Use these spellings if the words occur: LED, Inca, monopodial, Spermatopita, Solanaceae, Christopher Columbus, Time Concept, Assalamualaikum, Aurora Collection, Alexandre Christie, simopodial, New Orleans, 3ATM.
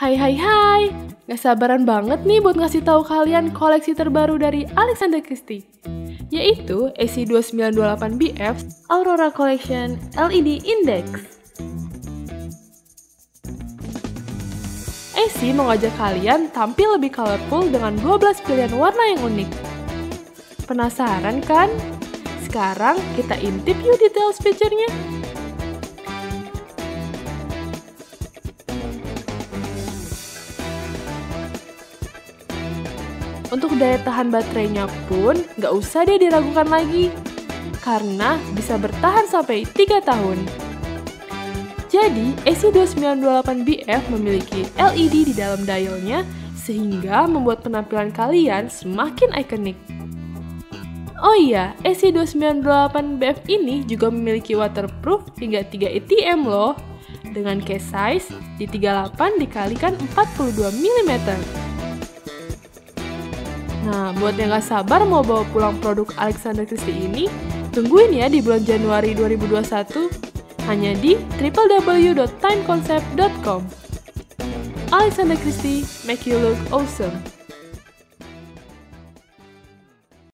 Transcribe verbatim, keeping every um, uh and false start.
Hai hai hai, gak sabaran banget nih buat ngasih tahu kalian koleksi terbaru dari Alexandre Christie, yaitu A C dua sembilan dua delapan B F Aurora Collection L E D Index. A C mengajak kalian tampil lebih colorful dengan dua belas pilihan warna yang unik. Penasaran kan? Sekarang kita intip yuk details fiturnya. Untuk daya tahan baterainya pun nggak usah deh diragukan lagi, karena bisa bertahan sampai tiga tahun. Jadi, A C dua sembilan dua delapan B F memiliki L E D di dalam dialnya sehingga membuat penampilan kalian semakin ikonik. Oh iya, A C dua sembilan dua delapan B F ini juga memiliki waterproof hingga tiga A T M loh, dengan case size di tiga puluh delapan dikalikan empat puluh dua milimeter. Nah, buat yang gak sabar mau bawa pulang produk Alexandre Christie ini, tungguin ya di bulan Januari dua ribu dua puluh satu, hanya di w w w timeconcept dot com. Alexandre Christie, make you look awesome!